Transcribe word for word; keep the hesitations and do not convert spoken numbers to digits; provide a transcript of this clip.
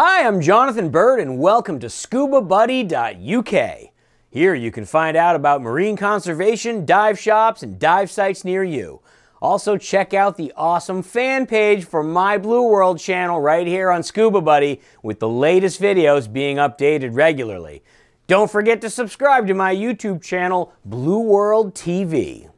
Hi, I'm Jonathan Bird and welcome to Scuba Buddy dot U K. Here you can find out about marine conservation, dive shops, and dive sites near you. Also check out the awesome fan page for my Blue World channel right here on Scuba Buddy with the latest videos being updated regularly. Don't forget to subscribe to my YouTube channel, Blue World T V.